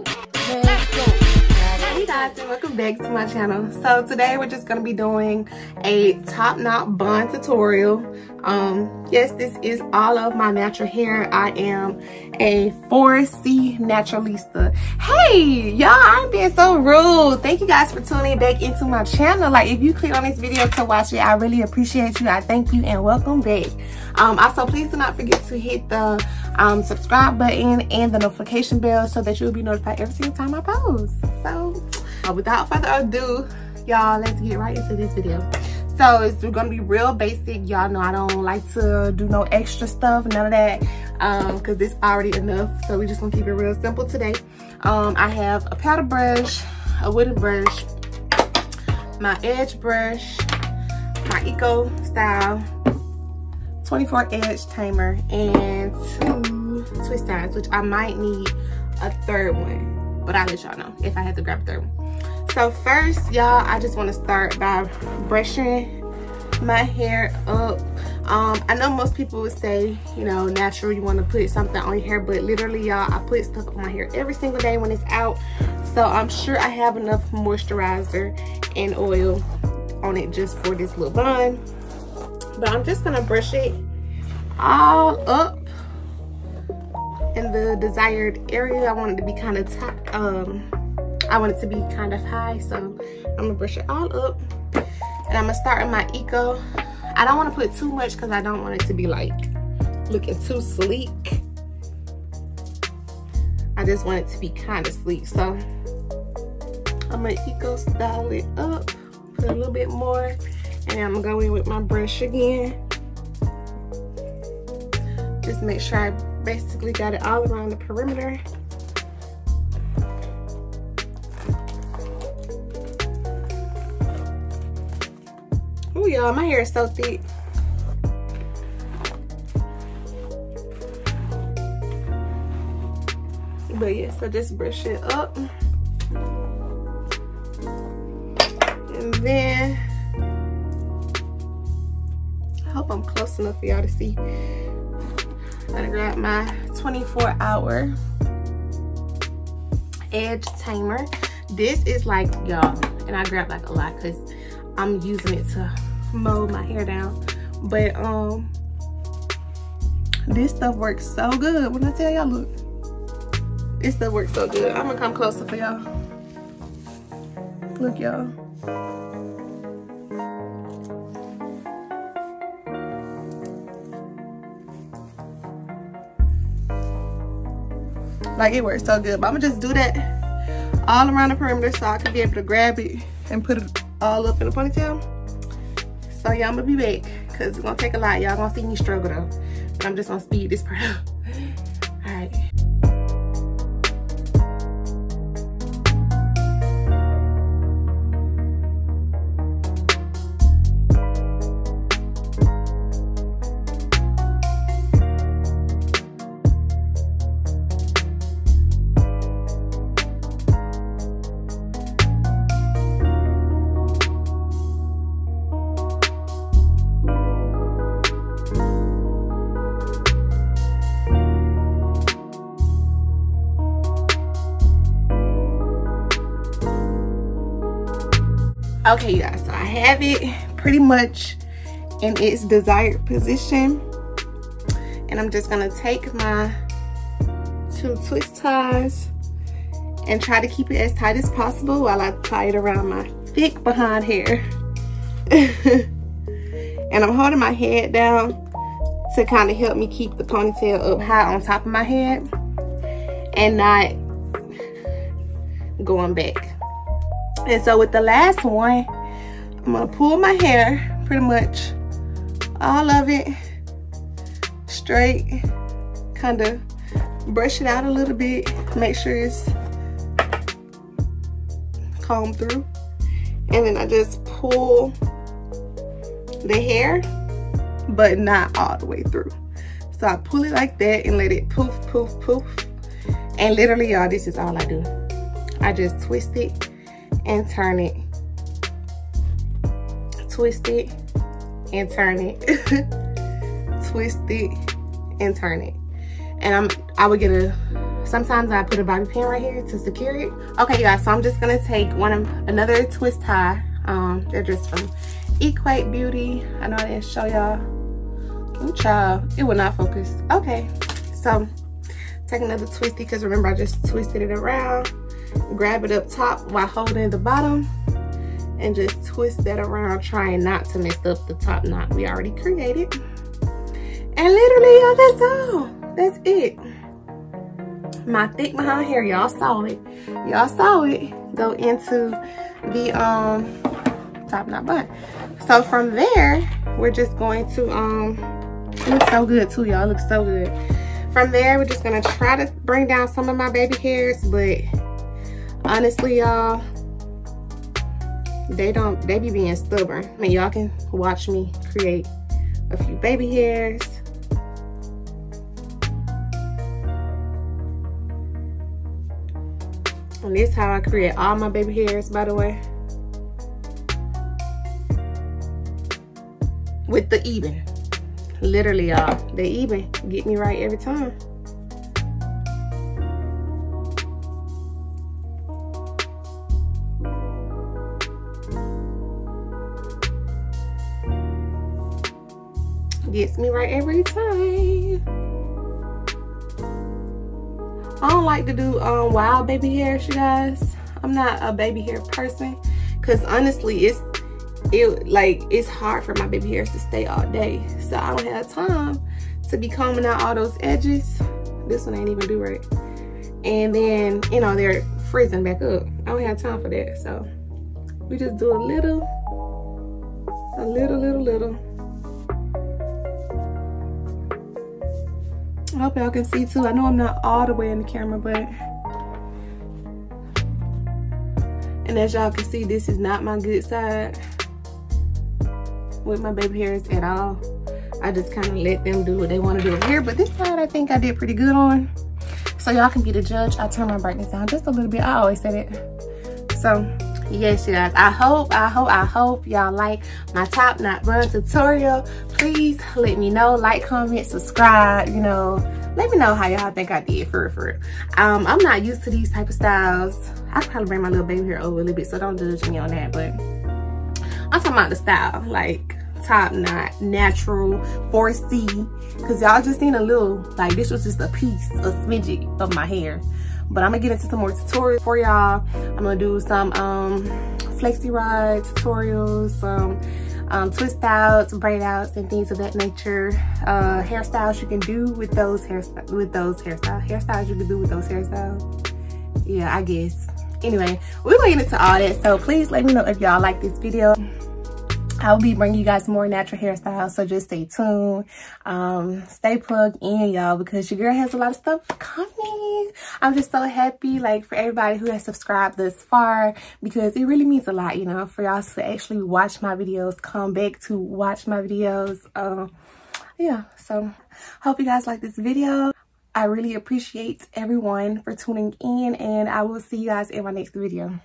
go. Hey guys, and welcome back to my channel. So today we're just gonna be doing a top knot bun tutorial. Yes, this is all of my natural hair. I am a 4C naturalista. Hey y'all, I'm being so rude. Thank you guys for tuning back into my channel. Like, if you click on this video to watch it, I really appreciate you. I thank you and welcome back. Also, please do not forget to hit the subscribe button and the notification bell so that you'll be notified every single time I post. So without further ado, y'all, let's get right into this video. So it's gonna be real basic. Y'all know I don't like to do no extra stuff, none of that, because it's already enough. So we're just gonna keep it real simple today. I have a paddle brush, a wooden brush, my edge brush, my Eco Style 24 edge tamer, and two twist irons, which I might need a third one, but I'll let y'all know if I have to grab a third one. So first, y'all, I just want to start by brushing my hair up. I know most people would say, you know, natural, you want to put something on your hair, but literally, y'all, I put stuff on my hair every single day when it's out, so I'm sure I have enough moisturizer and oil on it just for this little bun. But I'm just gonna brush it all up in the desired area. I want it to be kind of top, I want it to be kind of high, so I'm gonna brush it all up. And I'm gonna start in my Eco. I don't want to put too much because I don't want it to be like looking too sleek. I just want it to be kind of sleek, so I'm gonna Eco style it up, put a little bit more. And I'm gonna go in with my brush again. Just make sure I basically got it all around the perimeter. Oh y'all, my hair is so thick. But yeah, so just brush it up. And then I hope I'm close enough for y'all to see. I'm gonna grab my 24-hour edge tamer. This is like, y'all, and I grab like a lot because I'm using it to mold my hair down. But this stuff works so good. When I tell y'all, look, this stuff works so good. I'm gonna come closer for y'all. Look, y'all. Like, it works so good. But I'm gonna just do that all around the perimeter so I can be able to grab it and put it all up in a ponytail. So yeah, I'm gonna be back because it's gonna take a lot. Y'all gonna see me struggle though, but I'm just gonna speed this part up. All right. Okay, you guys, so I have it pretty much in its desired position. And I'm just gonna take my two twist ties and try to keep it as tight as possible while I tie it around my thick behind hair. And I'm holding my head down to kind of help me keep the ponytail up high on top of my head and not going back. And so with the last one, I'm gonna pull my hair, pretty much all of it, straight, kind of brush it out a little bit, make sure it's combed through. And then I just pull the hair, but not all the way through. So I pull it like that and let it poof, poof, poof. And literally, y'all, this is all I do. I just twist it and turn it, twist it and turn it, twist it and turn it. And I would get a Sometimes I put a bobby pin right here to secure it. Okay, you guys, so I'm just going to take another twist tie. They're just from Equate Beauty. I know I didn't show y'all. Ooh, child, it will not focus. Okay, so take another twisty, because remember I just twisted it around. Grab it up top while holding the bottom and just twist that around, trying not to mess up the top knot we already created. And literally, y'all, that's all. That's it. My thick behind hair, y'all saw it. Y'all saw it go into the top knot bun. So from there, we're just going to it looks so good too, y'all. It looks so good. From there, we're just gonna try to bring down some of my baby hairs, but honestly, y'all, they be being stubborn. I mean, y'all can watch me create a few baby hairs. And this is how I create all my baby hairs, by the way. With the even. Literally, y'all. They even get me right every time. Gets me right every time. I don't like to do wild baby hairs, you guys. I'm not a baby hair person, because honestly, it's hard for my baby hairs to stay all day. So I don't have time to be combing out all those edges. This one ain't even do right. And then, you know, they're frizzing back up. I don't have time for that. So we just do a little. I hope y'all can see too. I know I'm not all the way in the camera, but and as y'all can see, this is not my good side with my baby hairs at all. I just kind of let them do what they want to do here, but this side I think I did pretty good on. So y'all can be the judge. I turn my brightness down just a little bit. I always say that. So yes, you guys, I hope y'all like my top knot bun tutorial. Please let me know, like, comment, subscribe, you know, let me know how y'all think I did for real. I'm not used to these type of styles. I probably bring my little baby hair over a little bit, so don't judge me on that, but I'm talking about the style, like top knot, natural, 4C, because y'all just seen a little, like, this was just a piece, a smidget of my hair. But I'm gonna get into some more tutorials for y'all. I'm gonna do some flexi rod tutorials, some twist outs, braid outs, and things of that nature. Hairstyles you can do with those hairstyles you can do with those hairstyles. Yeah, I guess. Anyway, we're gonna get into all that. So please let me know if y'all like this video. I will be bringing you guys more natural hairstyles, so just stay tuned. Stay plugged in, y'all, because your girl has a lot of stuff coming. I'm just so happy, like, for everybody who has subscribed thus far, because it really means a lot, you know, for y'all to actually watch my videos, come back to watch my videos. Yeah, so hope you guys like this video. I really appreciate everyone for tuning in, and I will see you guys in my next video.